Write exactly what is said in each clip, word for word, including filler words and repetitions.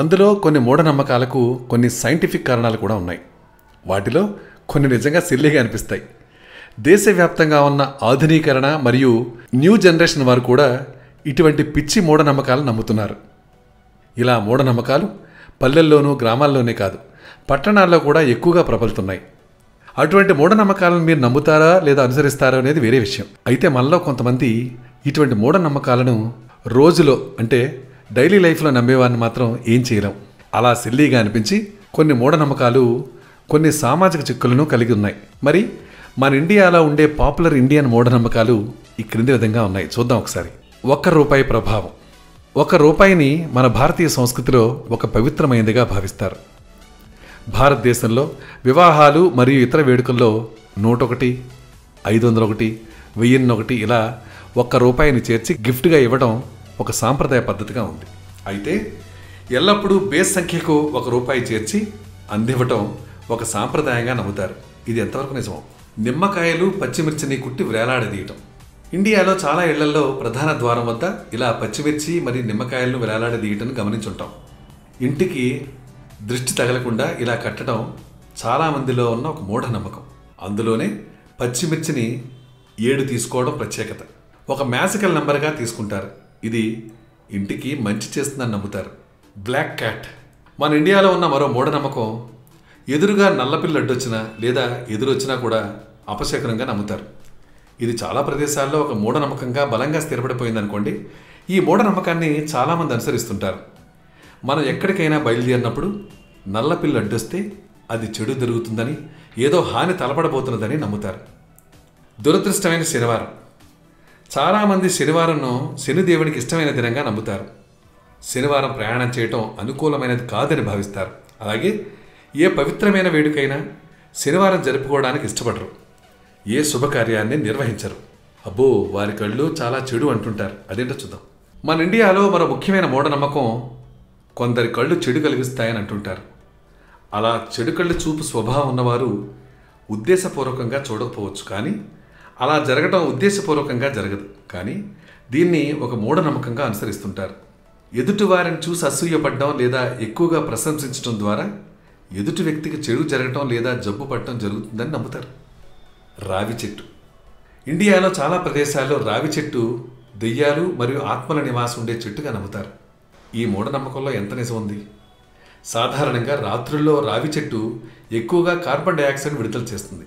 అందులో కొన్ని మూఢనమ్మకాలకు కొన్ని సైంటిఫిక్ కారణాలు కూడా ఉన్నాయి. వాటిలో కొన్ని నిజంగా సిల్లీగా అనిపిస్తాయి. దేశవ్యాప్తంగా ఉన్న ఆధునీకరణ మరియు న్యూ జనరేషన్ వారు కూడా ఇటువంటి పిచ్చి మూఢనమ్మకాలను నమ్ముతున్నారు. ఇలా మూఢనమ్మకాలు పల్లెల్లోనూ, గ్రామాల్లోనే కాదు, పట్టణాల్లో కూడా ఎక్కువగా ప్రబలుతున్నాయి. అటువంటి మూఢనమ్మకాలను మీరు నమ్ముతారా లేదా అనుసరిస్తారా అనేది వేరే విషయం. అయితే మనలో కొంతమంది ఇటువంటి మూఢనమ్మకాలను రోజులో, అంటే డైలీ లైఫ్లో నమ్మేవాడిని మాత్రం ఏం చేయలేం. అలా సిల్లీగా అనిపించి కొన్ని మూఢనమ్మకాలు కొన్ని సామాజిక చిక్కులను కలిగి ఉన్నాయి. మరి మన ఇండియాలో ఉండే పాపులర్ ఇండియన్ మూఢనమ్మకాలు ఈ క్రింది విధంగా ఉన్నాయి, చూద్దాం ఒకసారి. ఒక్క రూపాయి ప్రభావం. ఒక రూపాయిని మన భారతీయ సంస్కృతిలో ఒక పవిత్రమైనదిగా భావిస్తారు. భారతదేశంలో వివాహాలు మరియు ఇతర వేడుకల్లో నూట ఒకటి, ఐదు వందల ఒకటి, వెయ్యిన్ని ఒకటి ఇలా ఒక్క రూపాయిని చేర్చి గిఫ్ట్గా ఇవ్వడం ఒక సాంప్రదాయ పద్ధతిగా ఉంది. అయితే ఎల్లప్పుడూ బేస్ సంఖ్యకు ఒక రూపాయి చేర్చి అందివ్వటం ఒక సాంప్రదాయంగా నమ్ముతారు. ఇది ఎంతవరకు నిజమో? నిమ్మకాయలు, పచ్చిమిర్చిని కుట్టి వేలాడదీయటం. ఇండియాలో చాలా ఇళ్లలో ప్రధాన ద్వారం వద్ద ఇలా పచ్చిమిర్చి మరియు నిమ్మకాయలను వేలాడదీయటం గమనించుంటాం. ఇంటికి దృష్టి తగలకుండా ఇలా కట్టడం చాలామందిలో ఉన్న ఒక మూఢనమ్మకం. అందులోనే పచ్చిమిర్చిని ఏడు తీసుకోవడం ప్రత్యేకత. ఒక మ్యాజికల్ నెంబర్గా తీసుకుంటారు. ఇది ఇంటికి మంచి చేస్తుందని నమ్ముతారు. Black cat. మన ఇండియాలో ఉన్న మరో మూఢనమ్మకం, ఎదురుగా నల్లపిల్లి అడ్డొచ్చినా లేదా ఎదురొచ్చినా కూడా అపశకరంగా నమ్ముతారు. ఇది చాలా ప్రదేశాల్లో ఒక మూఢనమ్మకంగా బలంగా స్థిరపడిపోయిందనుకోండి. ఈ మూఢనమ్మకాన్ని చాలామంది అనుసరిస్తుంటారు. మనం ఎక్కడికైనా బయలుదేరినప్పుడు నల్లపిల్లి అడ్డొస్తే అది చెడు జరుగుతుందని, ఏదో హాని తలపడబోతున్నదని నమ్ముతారు. దురదృష్టమైన శనివారం. చాలామంది శనివారంను శనిదేవునికి ఇష్టమైన దినంగా నమ్ముతారు. శనివారం ప్రయాణం చేయటం అనుకూలమైనది కాదని భావిస్తారు. అలాగే ఏ పవిత్రమైన వేడుకైనా శనివారం జరుపుకోవడానికి ఇష్టపడరు. ఏ శుభకార్యాన్ని నిర్వహించరు. అబ్బో, వారి కళ్ళు చాలా చెడు అంటుంటారు. అదేంటో చూద్దాం. మన ఇండియాలో మరో ముఖ్యమైన మూఢనమ్మకం, కొందరి కళ్ళు చెడు కలిగిస్తాయని అంటుంటారు. అలా చెడు కళ్ళు చూపు స్వభావం ఉన్నవారు ఉద్దేశపూర్వకంగా చూడకపోవచ్చు, కానీ అలా జరగటం ఉద్దేశపూర్వకంగా జరగదు. కానీ దీన్ని ఒక మూఢనమ్మకంగా అనుసరిస్తుంటారు. ఎదుటివారిని చూసి అసూయపడడం లేదా ఎక్కువగా ప్రశంసించడం ద్వారా ఎదుటి వ్యక్తికి చెడు జరగటం లేదా జబ్బు పడటం జరుగుతుందని నమ్ముతారు. రావి చెట్టు. ఇండియాలో చాలా ప్రదేశాల్లో రావి చెట్టు దెయ్యాలు మరియు ఆత్మల నివాసం ఉండే చెట్టుగా నమ్ముతారు. ఈ మూఢనమ్మకంలో ఎంత నిజం ఉంది? సాధారణంగా రాత్రుల్లో రావి చెట్టు ఎక్కువగా కార్బన్ డైఆక్సైడ్ విడుదల చేస్తుంది.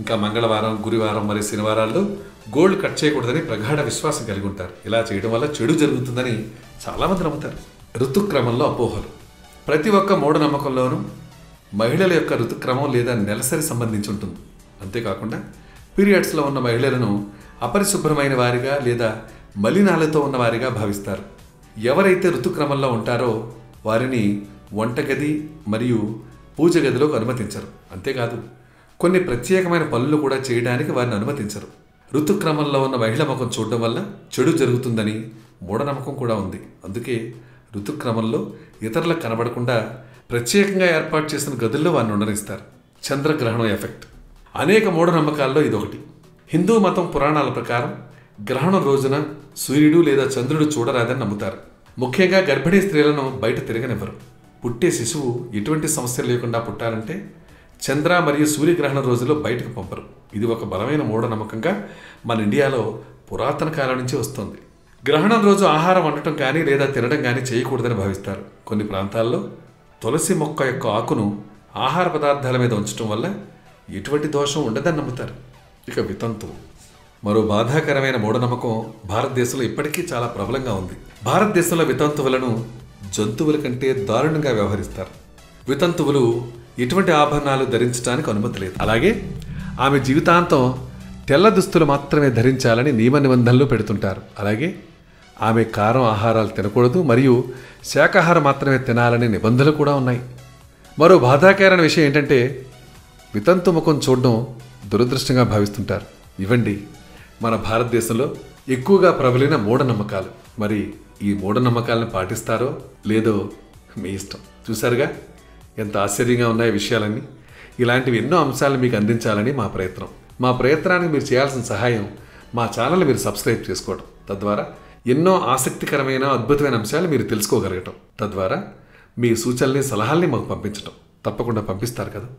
ఇంకా మంగళవారం, గురువారం మరియు శనివారాల్లో గోల్డ్ కట్ చేయకూడదని ప్రగాఢ విశ్వాసం కలిగి ఉంటారు. ఇలా చేయడం వల్ల చెడు జరుగుతుందని చాలామంది నమ్ముతారు. ఋతుక్రమంలో అపోహలు. ప్రతి ఒక్క మూఢనమ్మకంలోనూ మహిళల యొక్క ఋతుక్రమం లేదా నెలసరి సంబంధించి ఉంటుంది. అంతేకాకుండా పీరియడ్స్లో ఉన్న మహిళలను అపరిశుభ్రమైన వారిగా లేదా మలినాలతో ఉన్నవారిగా భావిస్తారు. ఎవరైతే ఋతుక్రమంలో ఉంటారో వారిని వంటగది మరియు పూజ గదిలోకి అనుమతించరు. అంతేకాదు, కొన్ని ప్రత్యేకమైన పనులు కూడా చేయడానికి వారిని అనుమతించరు. ఋతుక్రమంలో ఉన్న మహిళ ముఖం చూడడం వల్ల చెడు జరుగుతుందని మూఢనమ్మకం కూడా ఉంది. అందుకే ఋతుక్రమంలో ఇతరులకు కనబడకుండా ప్రత్యేకంగా ఏర్పాటు చేసిన గదుల్లో వారిని ఉండనిస్తారు. చంద్రగ్రహణం ఎఫెక్ట్. అనేక మూఢనమ్మకాల్లో ఇదొకటి. హిందూ మతం పురాణాల ప్రకారం గ్రహణం రోజున సూర్యుడు లేదా చంద్రుడు చూడరాదని నమ్ముతారు. ముఖ్యంగా గర్భిణీ స్త్రీలను బయట తిరగనివ్వరు. పుట్టే శిశువు ఎటువంటి సమస్య లేకుండా పుట్టాలంటే చంద్ర మరియు సూర్యగ్రహణం రోజుల్లో బయటకు పంపరు. ఇది ఒక బలమైన మూఢనమ్మకంగా మన ఇండియాలో పురాతన కాలం నుంచి వస్తుంది. గ్రహణం రోజు ఆహారం వండటం కానీ లేదా తినడం కానీ చేయకూడదని భావిస్తారు. కొన్ని ప్రాంతాల్లో తులసి మొక్క యొక్క ఆకును ఆహార పదార్థాల మీద ఉంచడం వల్ల ఎటువంటి దోషం ఉండదని నమ్ముతారు. ఇక వితంతు మరో బాధాకరమైన మూఢనమ్మకం భారతదేశంలో ఇప్పటికీ చాలా ప్రబలంగా ఉంది. భారతదేశంలో వితంతువులను జంతువుల కంటే దారుణంగా వ్యవహరిస్తారు. వితంతువులు ఎటువంటి ఆభరణాలు ధరించడానికి అనుమతి లేదు. అలాగే ఆమె జీవితాంతం తెల్ల దుస్తులు మాత్రమే ధరించాలని నియమ నిబంధనలు పెడుతుంటారు. అలాగే ఆమె కారం ఆహారాలు తినకూడదు మరియు శాకాహారం మాత్రమే తినాలనే నిబంధనలు కూడా ఉన్నాయి. మరో బాధాకరమైన విషయం ఏంటంటే వితంతు ముఖం చూడడం దురదృష్టంగా భావిస్తుంటారు. ఇవ్వండి మన భారతదేశంలో ఎక్కువగా ప్రబలిన మూఢనమ్మకాలు. మరి ఈ మూఢనమ్మకాలను పాటిస్తారో లేదో మీ ఇష్టం. చూసారుగా ఎంత ఆశ్చర్యంగా ఉన్నాయి విషయాలన్నీ. ఇలాంటివి ఎన్నో అంశాలను మీకు అందించాలని మా ప్రయత్నం. మా ప్రయత్నానికి మీరు చేయాల్సిన సహాయం మా ఛానల్ని మీరు సబ్స్క్రైబ్ చేసుకోవడం, తద్వారా ఎన్నో ఆసక్తికరమైన అద్భుతమైన అంశాలు మీరు తెలుసుకోగలగటం, తద్వారా మీ సూచనల్ని సలహాల్ని మాకు పంపించడం. తప్పకుండా పంపిస్తారు కదా.